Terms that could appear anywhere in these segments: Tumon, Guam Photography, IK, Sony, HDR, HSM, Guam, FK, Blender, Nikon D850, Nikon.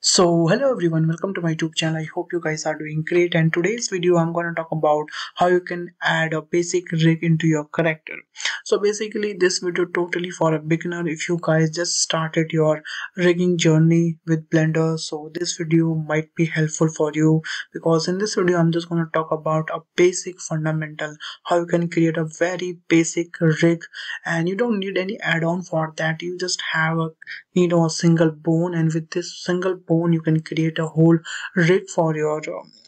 So hello everyone, welcome to my YouTube channel. I hope you guys are doing great, and today's video I'm going to talk about how you can add a basic rig into your character. So basically this video totally for a beginner if you guys just started your rigging journey with Blender. So this video might be helpful for you because in this video I'm just going to talk about a basic fundamental, how you can create a very basic rig and you don't need any add-on for that. You just have a a single bone, and with this single bone you can create a whole rig for your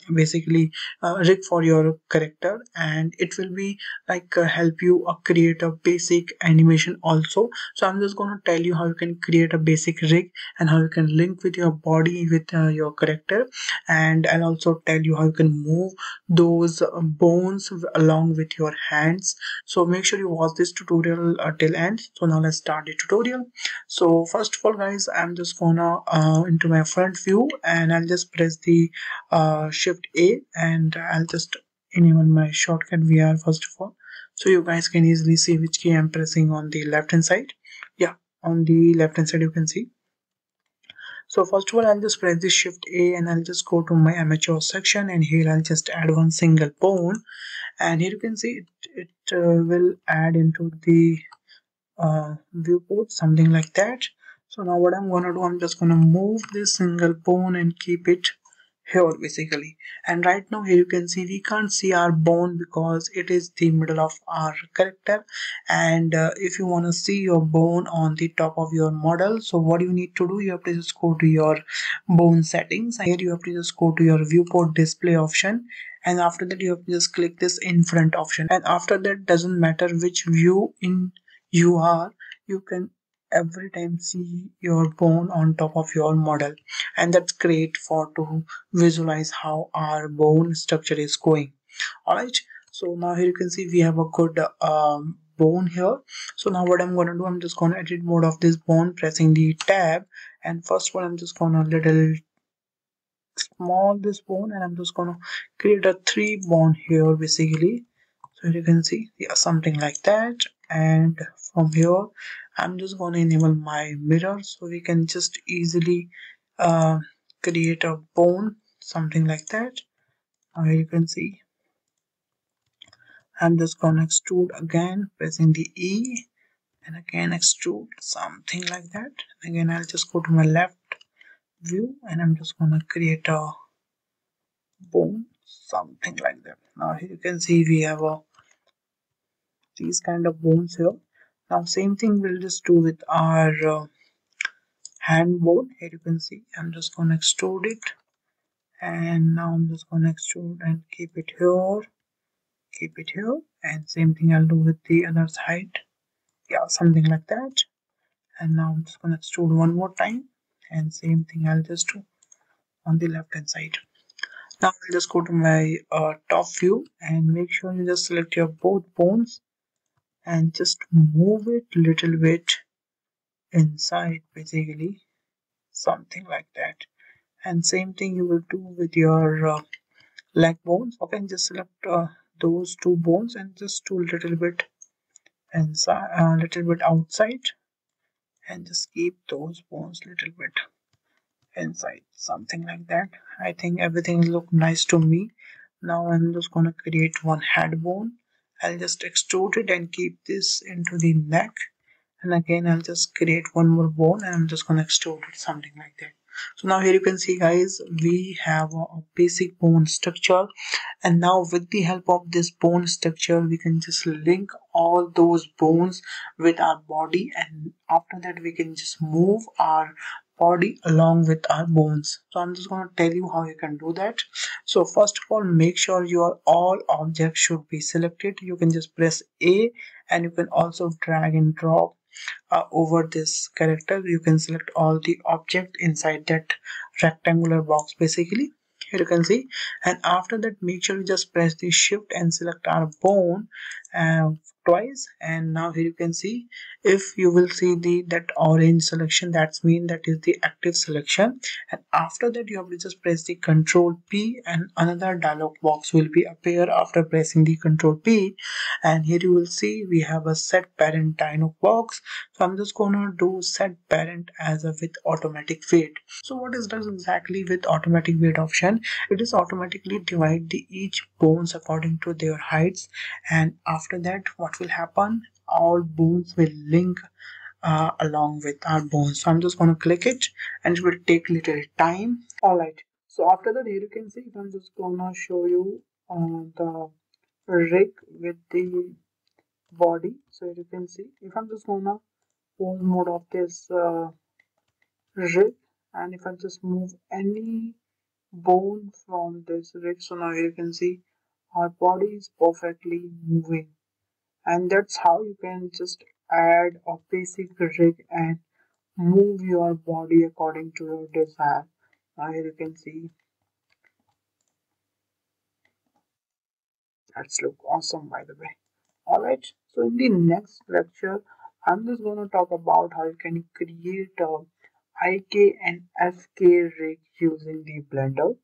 rig for your character, and it will be like help you create a basic animation also. So I'm just going to tell you how you can create a basic rig and how you can link with your body with your character, and I'll also tell you how you can move those bones along with your hands. So make sure you watch this tutorial till end. So now let's start the tutorial. So first of all guys, I'm just gonna into my front view and I'll just press the shift A and I'll just enable my shortcut VR first of all, so you guys can easily see which key I'm pressing on the left hand side. Yeah, on the left hand side you can see. So first of all I'll just press the shift A and I'll just go to my amateur section, and here I'll just add one single bone, and here you can see it will add into the viewport something like that. So now what I'm gonna do, I'm just gonna move this single bone and keep it here basically. And right now here you can see we can't see our bone because it is the middle of our character, and if you want to see your bone on the top of your model, so what you need to do, you have to just go to your bone settings. Here you have to just go to your viewport display option, and after that you have to just click this in front option, and after that doesn't matter which view in you are, you can every time see your bone on top of your model, and that's great for to visualize how our bone structure is going. Alright, so now here you can see we have a good bone here. So now what I'm gonna do, I'm just gonna edit mode of this bone pressing the tab, and first one I'm just gonna little small this bone, and I'm just gonna create a 3 bone here basically. So here you can see, yeah, something like that. And from here I'm just going to enable my mirror so we can just easily create a bone something like that. Here you can see I'm just going to extrude again pressing the E, and again extrude something like that. Again I'll just go to my left view and I'm just going to create a bone something like that. Now here you can see we have these kind of bones here. Now same thing we'll just do with our hand bone. Here you can see I'm just going to extrude it, and now I'm just going to extrude and keep it here, and same thing I'll do with the other side, yeah, something like that. And now I'm just going to extrude one more time, and same thing I'll just do on the left hand side. Now I'll just go to my top view and make sure you just select your both bones and just move it little bit inside basically something like that. And same thing you will do with your leg bones. Okay, just select those 2 bones and just do little bit inside, little bit outside, and just keep those bones little bit inside something like that. I think everything look nice to me. Now I'm just gonna create one head bone. I'll just extrude it and keep this into the neck, and again I'll just create one more bone and I'm just gonna extrude it something like that. So now here you can see guys we have a basic bone structure, and now with the help of this bone structure we can just link all those bones with our body, and after that we can just move our body along with our bones. So I'm just going to tell you how you can do that. So first of all make sure your all objects should be selected. You can just press A and you can also drag and drop over this character. You can select all the objects inside that rectangular box basically. Here you can see, and after that make sure you just press the shift and select our bone, twice, and now here you can see, if you will see that orange selection, that's mean that is the active selection. And after that you have to just press the Control P, and another dialog box will be appear after pressing the Control P, and here you will see we have a set parent dialog box. So I'm just gonna do set parent as a with automatic weight. So what is does exactly with automatic weight option? It is automatically divide the each bones according to their heights, and after that what will happen, all bones will link along with our bones. So I'm just going to click it and it will take little time. All right, so after that here you can see, I'm just gonna show you the rig with the body. So here you can see, if I'm just gonna pose mode of this rig, and if I just move any bone from this rig, so now you can see our body is perfectly moving. And that's how you can just add a basic rig and move your body according to your desire. Now here you can see, that's look awesome by the way. Alright, so in the next lecture I'm just going to talk about how you can create a IK and FK rig using the Blender.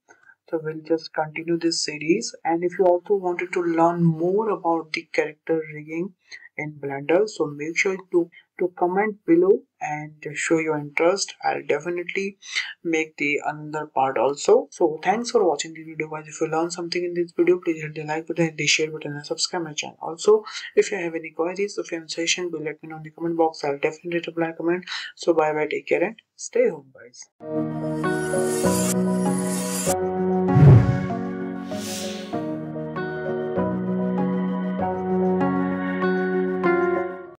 So we'll just continue this series, and if you also wanted to learn more about the character rigging in Blender, so make sure to comment below and show your interest. I'll definitely make the another part also. So thanks for watching the video guys. If you learned something in this video, please hit the like button, the share button and subscribe my channel. Also if you have any queries or suggestions, do let me know in the comment box. I'll definitely reply comment. So bye bye, take care and stay home guys.